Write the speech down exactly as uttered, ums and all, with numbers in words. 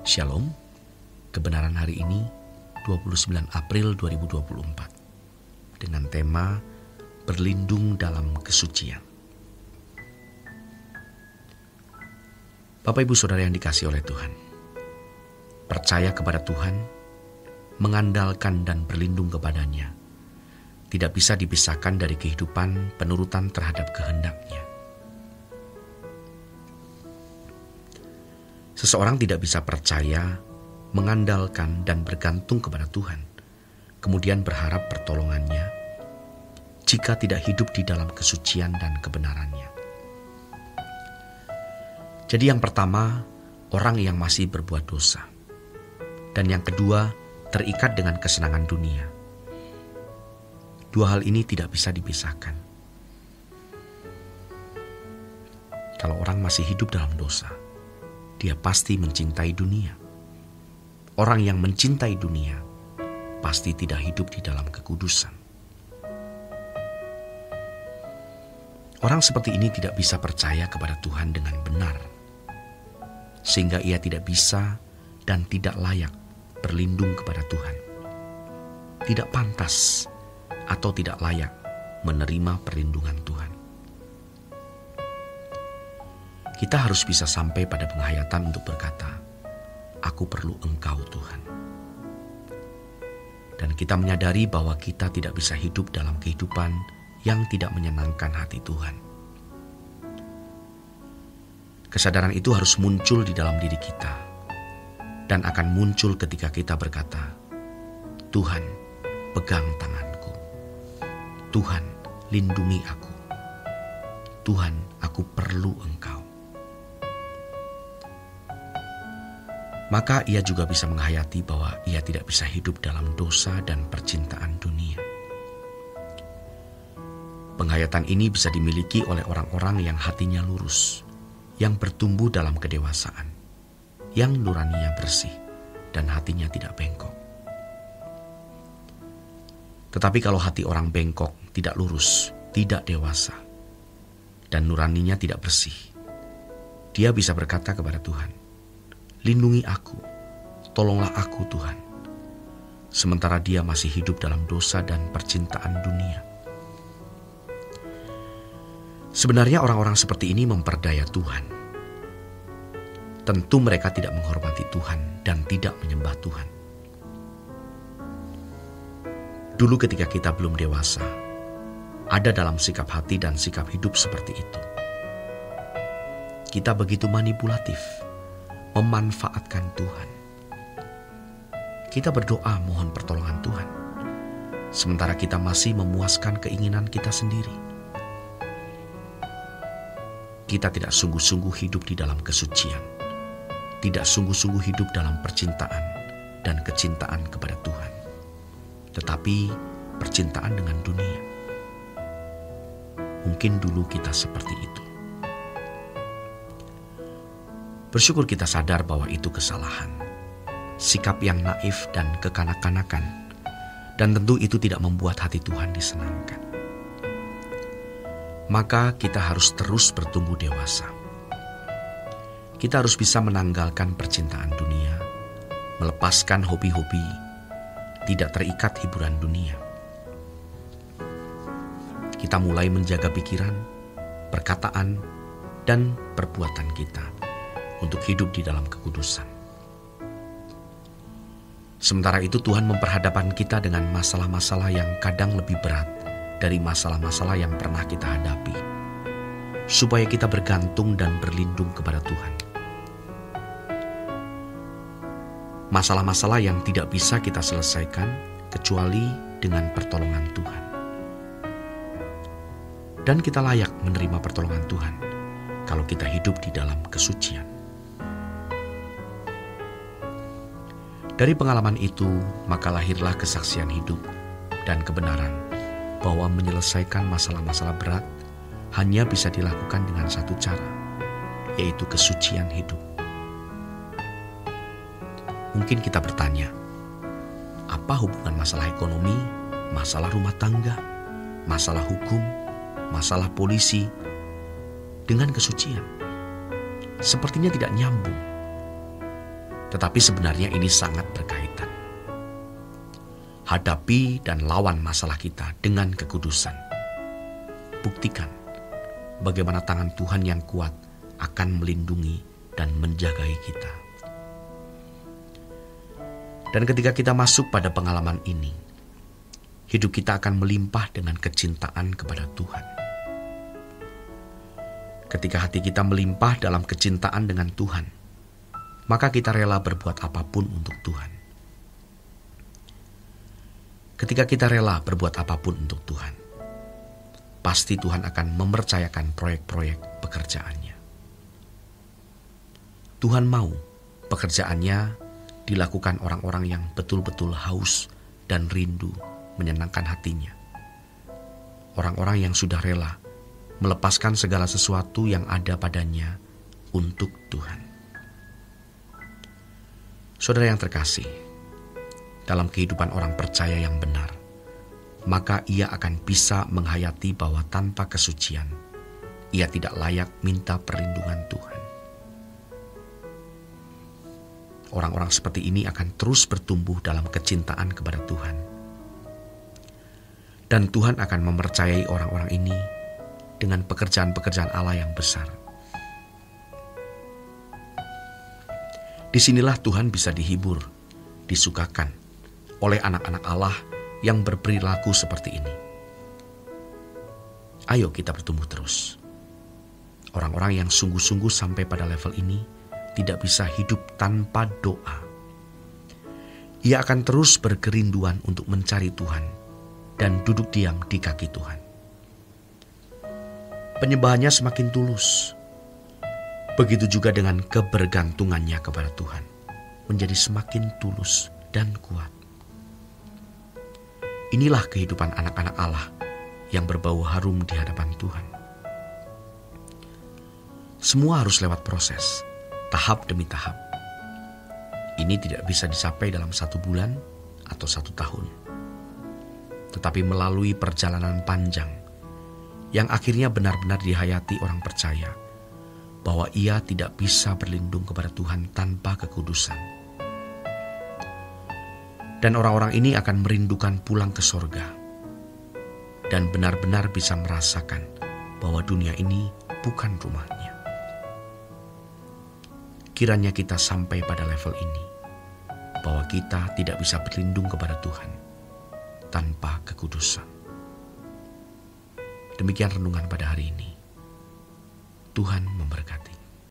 Shalom, kebenaran hari ini dua puluh sembilan April dua ribu dua puluh empat dengan tema Berlindung Dalam Kesuciaan. Bapak Ibu Saudara yang dikasihi oleh Tuhan, percaya kepada Tuhan, mengandalkan dan berlindung kepadanya, tidak bisa dipisahkan dari kehidupan penurutan terhadap kehendaknya. Seseorang tidak bisa percaya, mengandalkan, dan bergantung kepada Tuhan, kemudian berharap pertolongannya jika tidak hidup di dalam kesucian dan kebenarannya. Jadi yang pertama, orang yang masih berbuat dosa. Dan yang kedua, terikat dengan kesenangan dunia. Dua hal ini tidak bisa dipisahkan. Kalau orang masih hidup dalam dosa, dia pasti mencintai dunia. Orang yang mencintai dunia pasti tidak hidup di dalam kekudusan. Orang seperti ini tidak bisa percaya kepada Tuhan dengan benar, sehingga ia tidak bisa dan tidak layak berlindung kepada Tuhan. Tidak pantas atau tidak layak menerima perlindungan Tuhan. Kita harus bisa sampai pada penghayatan untuk berkata, "Aku perlu Engkau, Tuhan." Dan kita menyadari bahwa kita tidak bisa hidup dalam kehidupan yang tidak menyenangkan hati Tuhan. Kesadaran itu harus muncul di dalam diri kita dan akan muncul ketika kita berkata, "Tuhan, pegang tanganku. Tuhan, lindungi aku. Tuhan, aku perlu Engkau." Maka ia juga bisa menghayati bahwa ia tidak bisa hidup dalam dosa dan percintaan dunia. Penghayatan ini bisa dimiliki oleh orang-orang yang hatinya lurus, yang bertumbuh dalam kedewasaan, yang nuraninya bersih, dan hatinya tidak bengkok. Tetapi kalau hati orang bengkok, tidak lurus, tidak dewasa, dan nuraninya tidak bersih, dia bisa berkata kepada Tuhan, "Lindungi aku, tolonglah aku Tuhan." Sementara dia masih hidup dalam dosa dan percintaan dunia. Sebenarnya orang-orang seperti ini memperdaya Tuhan. Tentu mereka tidak menghormati Tuhan dan tidak menyembah Tuhan. Dulu ketika kita belum dewasa, ada dalam sikap hati dan sikap hidup seperti itu. Kita begitu manipulatif, memanfaatkan Tuhan. Kita berdoa mohon pertolongan Tuhan, sementara kita masih memuaskan keinginan kita sendiri. Kita tidak sungguh-sungguh hidup di dalam kesucian, tidak sungguh-sungguh hidup dalam percintaan dan kecintaan kepada Tuhan, tetapi percintaan dengan dunia. Mungkin dulu kita seperti itu. Bersyukur kita sadar bahwa itu kesalahan, sikap yang naif dan kekanak-kanakan, dan tentu itu tidak membuat hati Tuhan disenangkan. Maka kita harus terus bertumbuh dewasa. Kita harus bisa menanggalkan percintaan dunia, melepaskan hobi-hobi, tidak terikat hiburan dunia. Kita mulai menjaga pikiran, perkataan, dan perbuatan kita untuk hidup di dalam kekudusan. Sementara itu Tuhan memperhadapkan kita dengan masalah-masalah yang kadang lebih berat dari masalah-masalah yang pernah kita hadapi, supaya kita bergantung dan berlindung kepada Tuhan. Masalah-masalah yang tidak bisa kita selesaikan kecuali dengan pertolongan Tuhan. Dan kita layak menerima pertolongan Tuhan kalau kita hidup di dalam kesucian. Dari pengalaman itu, maka lahirlah kesaksian hidup dan kebenaran bahwa menyelesaikan masalah-masalah berat hanya bisa dilakukan dengan satu cara, yaitu kesucian hidup. Mungkin kita bertanya, apa hubungan masalah ekonomi, masalah rumah tangga, masalah hukum, masalah polisi dengan kesucian? Sepertinya tidak nyambung. Tetapi sebenarnya ini sangat berkaitan. Hadapi dan lawan masalah kita dengan kekudusan. Buktikan bagaimana tangan Tuhan yang kuat akan melindungi dan menjagai kita. Dan ketika kita masuk pada pengalaman ini, hidup kita akan melimpah dengan kecintaan kepada Tuhan. Ketika hati kita melimpah dalam kecintaan dengan Tuhan, maka kita rela berbuat apapun untuk Tuhan. Ketika kita rela berbuat apapun untuk Tuhan, pasti Tuhan akan mempercayakan proyek-proyek pekerjaannya. Tuhan mau pekerjaannya dilakukan orang-orang yang betul-betul haus dan rindu menyenangkan hatinya. Orang-orang yang sudah rela melepaskan segala sesuatu yang ada padanya untuk Tuhan. Saudara yang terkasih, dalam kehidupan orang percaya yang benar, maka ia akan bisa menghayati bahwa tanpa kesucian, ia tidak layak minta perlindungan Tuhan. Orang-orang seperti ini akan terus bertumbuh dalam kecintaan kepada Tuhan. Dan Tuhan akan mempercayai orang-orang ini dengan pekerjaan-pekerjaan Allah yang besar. Disinilah Tuhan bisa dihibur, disukakan oleh anak-anak Allah yang berperilaku seperti ini. Ayo kita bertumbuh terus. Orang-orang yang sungguh-sungguh sampai pada level ini tidak bisa hidup tanpa doa. Ia akan terus berkerinduan untuk mencari Tuhan dan duduk diam di kaki Tuhan. Penyembahannya semakin tulus. Begitu juga dengan kebergantungannya kepada Tuhan, menjadi semakin tulus dan kuat. Inilah kehidupan anak-anak Allah yang berbau harum di hadapan Tuhan. Semua harus lewat proses, tahap demi tahap. Ini tidak bisa dicapai dalam satu bulan atau satu tahun, tetapi melalui perjalanan panjang yang akhirnya benar-benar dihayati orang percaya bahwa ia tidak bisa berlindung kepada Tuhan tanpa kekudusan. Dan orang-orang ini akan merindukan pulang ke sorga dan benar-benar bisa merasakan bahwa dunia ini bukan rumahnya. Kiranya kita sampai pada level ini, bahwa kita tidak bisa berlindung kepada Tuhan tanpa kekudusan. Demikian renungan pada hari ini. Tuhan memberkati.